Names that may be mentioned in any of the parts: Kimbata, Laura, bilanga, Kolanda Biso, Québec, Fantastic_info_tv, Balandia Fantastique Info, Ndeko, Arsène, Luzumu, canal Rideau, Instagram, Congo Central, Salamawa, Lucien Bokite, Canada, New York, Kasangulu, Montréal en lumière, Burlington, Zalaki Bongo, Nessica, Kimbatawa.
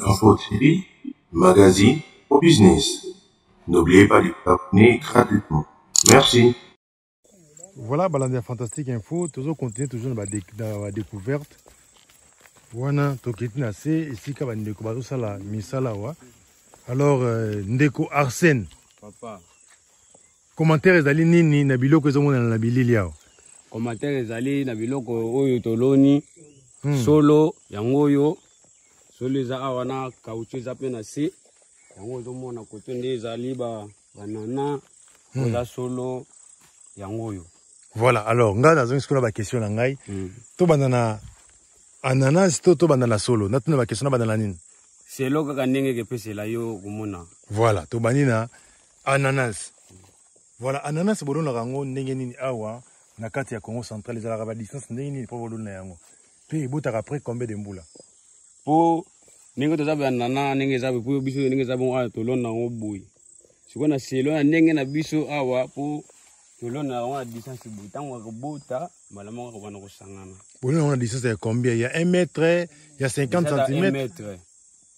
infoterie, magazine ou business. N'oubliez pas de vous abonner gratuitement. Merci. Voilà, Balandia Fantastique Info. Toujours continuer toujours dans la découverte. Voilà, Tokitna c'est ici qu'il y a Ndeko Basala, Misalawa. Alors, Ndeko Arsène. Papa. Commentaire ezali nini na biloko ezomona na bilili yao. Commentaire ezali na biloko oyo toloni solo yangoyo solo eza wana kaucho eza pe na si yango ezomona koto nde ezali ba banana oza solo yangoyo. Voilà, alors nga nazo nskola ba question na ngai to banana ananas to banana solo natuna ba question na banana nini. C'est loka kanenge ke pese la yo kumona. Voilà, to banina ananas. Voilà, ananas bolon rango ndenge nini awa na kati ya Congo Central les araba distance ndenge nini po bolon yango. Pe bota après combien de mbula. Po ningo to zaba nana ninge zaba po biso ninge zaba ngwa to lona ngo boyi. Sikona selona ndenge na biso awa po to lona wa distance butango ko bota malama ko bana ko sangana. Bolon na distance ya combien ya 1 mètre ya 50 cm.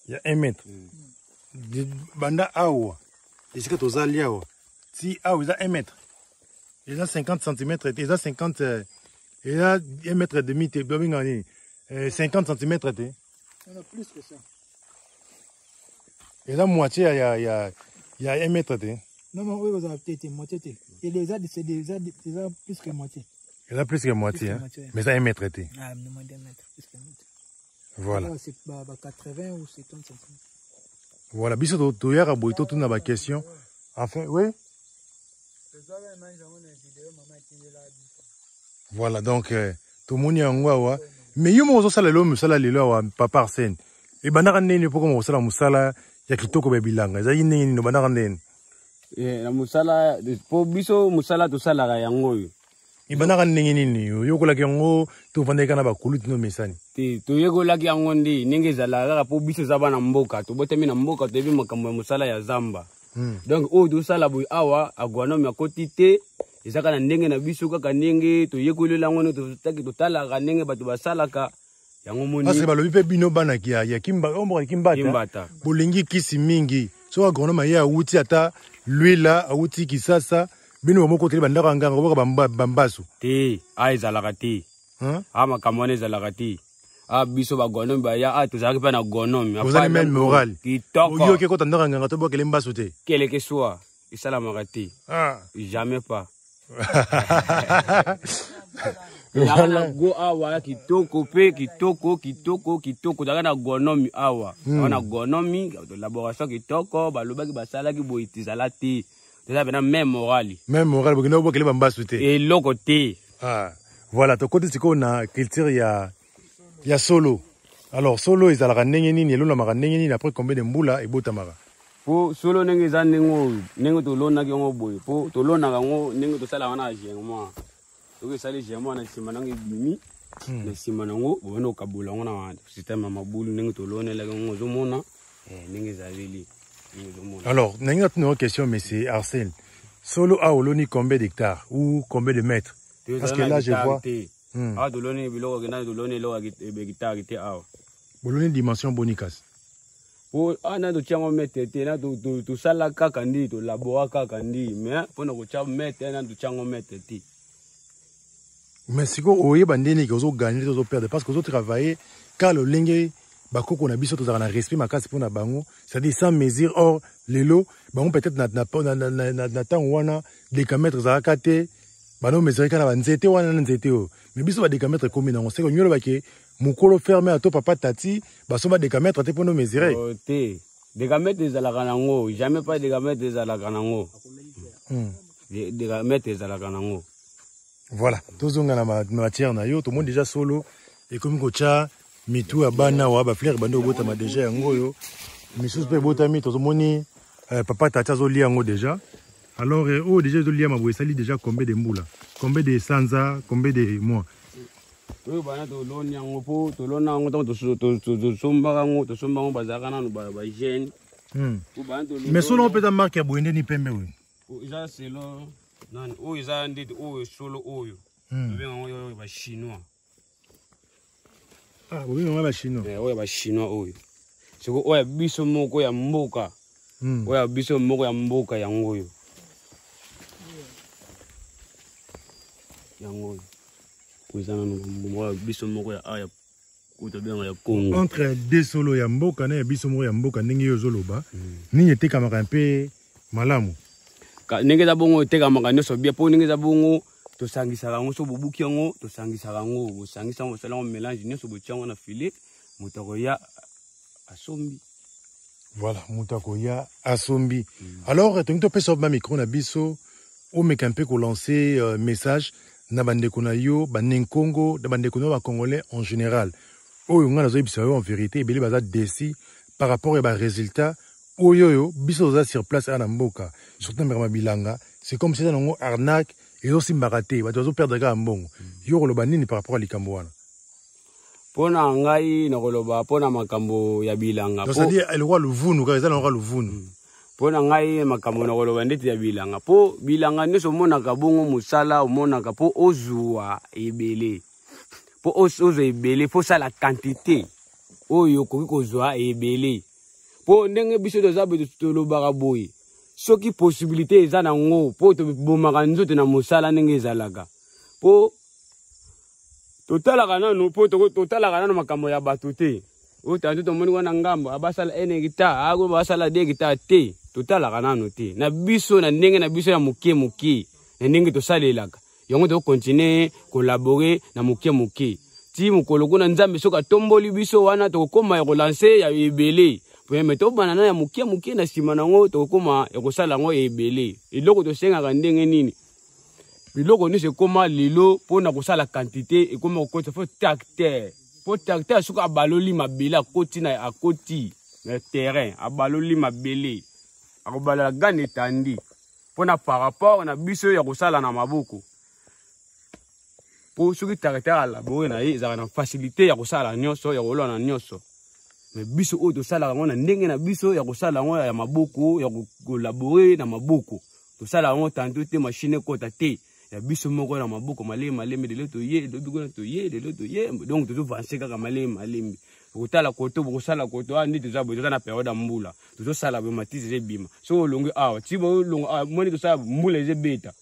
Ya 1 mètre. Banda awa. Esika to zali awa. Si, ah, il y a 1 mètre. Il y a 50 cm. Il y a 50. Il y a 1 mètre et demi. 50 cm. Il y en a plus que ça. Il y a moitié, il y a 1 mètre. Non, non, oui, vous avez peut-être moitié. Il y a plus que moitié. Il y a plus que moitié. Hein? Mais ça, 1 mètre. Ah, il me demande 1 mètre. Plus que moitié. Voilà. C'est 80 ou 70 cm. Voilà. Bisous, tout hier, à Boito, tout n'a pas question. Enfin, oui. Voilà, donc, tout le monde est en Wawa. Mais il y a un peu de papa Arsène. Et il y a un peu de musala, il y a un peu de bilanga. Il y a un peu de musala, il y a un peu de musala, il y a un peu de musala, il y a un peu. Donc, au tout ça, la bouille awa, à Guanom, à côté, et ça, quand on est en Bissouka, quand on est en Yékoulé, la monnaie, tout ça, tout ça, la gangue, Batuba Salaka, Yamon, c'est pas le bébé Binobana qui a Yakimba, Ombre et Kimbata, Bolingi, Kisimingi, soit Gronomaya, Outiata, Luila, Outi, Kisasa, Binomo, côté Bandaranga, Bambasu. Té, Aïs à la raté, Ama Kamones à la raté. Ah, biso ba gonom ba ya a tozaki pa na gonom. Vous avez même moral. Kitoko. Oyo ke kota ndanga nganga to bo kelemba sote. Quel que soit, isala marati. Ah, jamais pas. Voilà go awa kitoko pe kitoko daga na gonom awa. Ona gonomi collaboration kitoko ba lobaki ba salaki bo itizala ti. Tozaki na même moral. Même moral bo kino bo kelemba sote. Et lokote. Ah, voilà to koti siko na culture ya il y a solo. Alors, solo, ils allaient négéniner, après combien de mboula et botamara. Pour solo, ils allaient négéniner, tout l'on a gagné, pour tout l'on a gagné, tout ça, on a gagné. Donc, ça, les gens, on a gagné, on a gagné, on a gagné, système a gagné, tout l'on a gagné, on a gagné. Alors, nous avons une question, monsieur Arsène. Solo a gagné combien d'hectares ou combien de mètres? Parce que là, je vois. Ah, de l'onné, bilo, de l'onné, l'eau, guitare, guitare. Bolonné, dimension bonicas. Oh, ah, non, tu as un mètre, tu as la cacandi, tu la bois cacandi, mais pour nous, tu as un mètre, tu as un mètre. Mais si vous avez bandé, vous avez gagné, vous avez perdu, parce que vous travaillez, car le lingue, bako, qu'on a bis, tout un respect, ma casse pour la bango, c'est-à-dire sans mesure, or, les lots, bon, peut-être, n'attend, on a des camètres, ça a caté. Bano meserika na banzete wana nzete o mebiso ba décametre combien on sait que nyolo bake mukolo fermé à to papa tati baso ba décametre te pour nous mesurer té décametre des alaganango jamais pas décametre des alaganango décametre des alaganango. Voilà tozonga na matière na yo tout monde déjà solo et comme kocha mitu abana wa ba fleur bando bota ma déjà ngoyo misus pe bota mi tozomoni papa tati azolia ngo déjà. Alors, oh, déjà, je lis à ma voix, ça lit déjà combien de moules, combien de sansa, combien de mois. Oui, bah, tu l'as mis en repos, tu l'as mis en temps, mais selon peut-être marquer à Bouéné, ni Pembe. Oui, ça, c'est là. Oh, ils ont dit, oh, solo, oh, chinois. Ah, oui, on va chinois. Oui, on va chinois, oh. oya biso moko ya mboka. Oya biso moko ya mboka yangoyo. Yangoyo. Kuzana no biso moko ya aya entre deux solos yamboka na biso moko yamboka ndenge yo zoloba ninye te kamaka mpe malamu ka ndenge za bongo te kamaka nyoso bia po ndenge za bongo to sangisa rango so bubuki yango to sangisa rango bo sangisa mo sala mo mélange nyoso bo tiango na filet mutako ya asombi voilà mutako ya asombi alors to pesa ba micro na biso o mekampe ko lancer message na bandeko na yo banenkongo na bandeko na ba congolais en général. Oyo nga nazo biso en vérité ebele baza déci par rapport à ba résultat oyoyo biso za sur place à mboka surtout na bilanga c'est comme si ça nango arnaque et aussi maraté ba dozo perdre ka mbongo yo koloba nini par rapport à likambo wana pona ngai na koloba pona makambo ya bilanga ça veut dire le roi le vunu ka ça le roi le vunu pona ngai makambo na koloba ndeti ya bilanga po bilanga nso mona ka bongo musala mona ka po ozua ebele pour oser ébélé, pour ça la quantité. Oh yo, comment qu'on a ébélé? Pour n'engue biso dosa be tolo baraboy. Ceux qui possibilité ils en ont. Pour te bomaranzo te na musala n'engue zalaga. Pour total la gana nous, pour total la gana nous makambo ya batute. Oh t'as dit ton moni wanangambo. Abasala ene guitar, ago abasala de guitar te. Total la gana nous te. Na biso na biso ya muke. Na n'engue tosa lelaga. Yango to continuer collaborer na muke muke ti mukologo na nzambe soka tomboli biso wana to koma ya relancer ya ebele pe meto banana ya muke muke na sima nango to koma ya kosala ngo ebele iloko to senga kandenge nini biloko ni se koma lilo pona kosala quantité e koma ko tefo tracteur po tracteur soka baloli mabela koti na akoti na terrain abaloli mabele akobala gane tandi pona par rapport na biso ya kosala na maboko. Pour ceux qui t'arrêtent à la bourre, ils ont une facilité à recevoir la nyosso, ils ont la nyosso. Mais biso auto salaire, on a n'engagé na biso, ils ont salaire, on a maboko, ils ont collaboré na maboko. Tout salaire, on tente de machiner côté té. Il y a biso moko na maboko, malé, mais de l'autre yé, de l'autre yé, de l'autre yé. Donc tout avancer comme malé, malé. Pour tout la côte, pour ça la côte, on dit tout ça, pour ça la période ambula. Tout ça la bématise les bima. Sur longue ah, si vous longue ah, moi tout ça moule les bêta.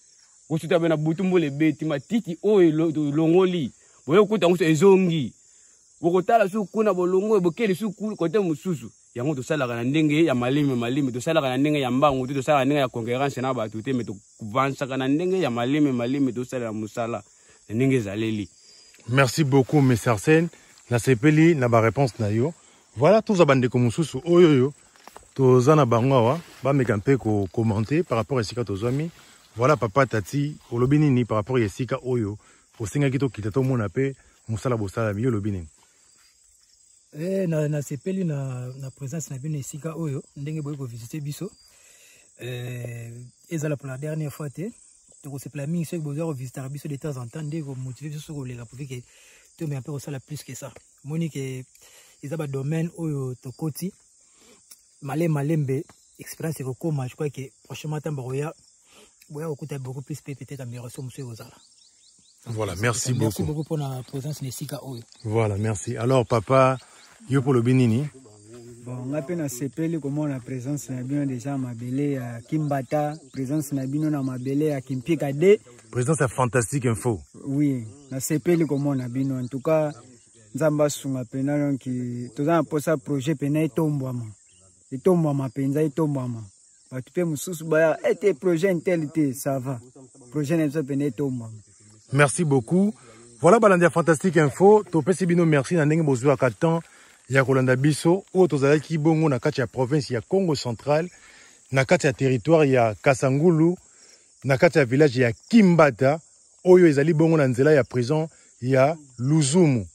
Quand tu as bien abouti mon les bêtes, ma titi oh longoli, voyez quand tu as un ezongi, voyez quand tu as sous kuna bolongo, voyez les sous kuna quand tu as mususu, yango to sala kanandenge ya malime, to sala kanandenge ya mbango, to sala kanandenge ya concurrence na ba tuté, mais to vansa kanandenge ya malime, to sala musala, ndenge zaleli. Merci beaucoup, Monsieur Arsène. La CPLI n'a pas réponse na yo. Voilà tous abandés comme mususu, oh yo yo, tous en abangawa, bah mes campés ko commenter par rapport à ce que tu as mis. Voilà papa tati olobinini par rapport à Nessica oyo osenga kito kitato mona pe musala bosala miyo lobinini na sepeli na présence na bien Nessica oyo ndenge boy ko visiter biso ezala pour la dernière fois te donc c'est planning c'est bozo visiter biso de temps en temps de vous motiver biso sur les rapports que tu mais un peu ça plus que ça monique ezaba domaine oyo tokoti malé malembe expérience ko koma je crois que prochainement tambaroya. Beaucoup plus peut-être amélioration, monsieur Ozala. Voilà, merci beaucoup. Merci beaucoup pour la présence Nessica. Voilà, merci. Alors, papa, yo pour le Binini. Bon, on a peine à s'épeler comment la présence n'a bien déjà Mabélé à Kimbata, présence n'a bien à Mabélé à Kimpikade. Présence à Fantastique Info. Oui, on a s'épeler comment on a bien. En tout cas, nous avons peine qui tout ça pour ça projet pénal tombe à ma penza tombe à ma. Merci beaucoup. Voilà Balandia Fantastique Info. Topé Sibino, merci. Nandenge Bozou à 4 ans. Il y a Kolanda Biso. Auto Zalaki Bongo, Nakatia province, il y a Congo Central. Nakatia territoire, il y a Kasangulu. Nakatia village, il y a Kimbata. Oyo Ezali Bongo, Nanzela, il y a prison, il y a Luzumu.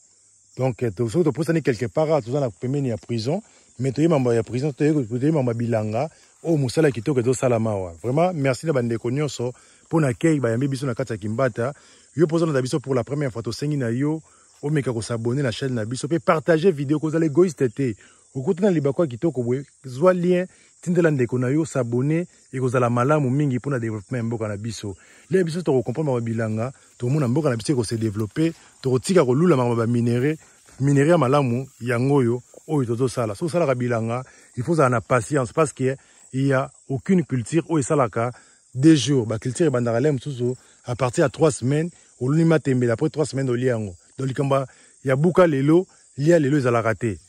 Donc, tu peux quelque part, tu as prison. Mais tu es membre de la prison, tu es membre de bilanga. Oh, musala kitoko do Salamawa. Vraiment, merci na bandeko nyonso pour na kei ba yambi biso na kata Kimbata. Yo posa na biso pour la première fois to sengi na yo, o meka ko s'abonner na chaîne na biso pe partager vidéo ko za l'égoïste té. O kutuna libako kitoko bwe, zwa lien tindela ndeko na yo s'abonner e ko za la malamu mingi pour na développement mboka na biso. Le biso to ko comprendre ma bilanga, to mona mboka na biso ko se développer, to tika ko lula ma ba minéré, minéré malamu yangoyo. il faut avoir patience parce qu'il n'y a aucune culture où il y a 2 jours. La culture à partir de 3 semaines, au limatembe, après 3 semaines, au liango. Donc il y a beaucoup de lots, il y a les lots à rater.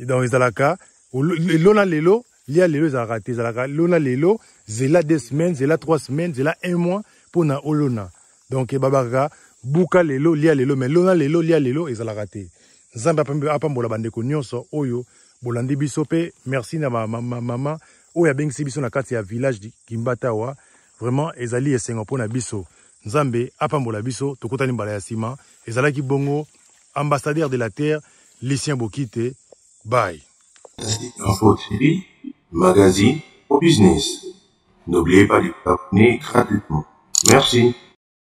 Dans les alaka, l'on a les lots, il y a les lots à rater. L'on a les lots, c'est là 2 semaines, c'est là 3 semaines, c'est là 1 mois pour na olona. Donc babaka buka lelo lia lelo mais lona lelo lia lelo ezala raté nzamba apambola bandeko nyonso oyo bolandi biso pe merci na maman oyo abengisi biso na kati ya village di Kimbatawa vraiment ezali esengo pona biso nzambe apambola biso tokotani mbala ya sima Zalaki Bongo ambassadeur de la terre Lucien Bokite bye info TV magazine au business n'oubliez pas de vous abonner gratuitement merci.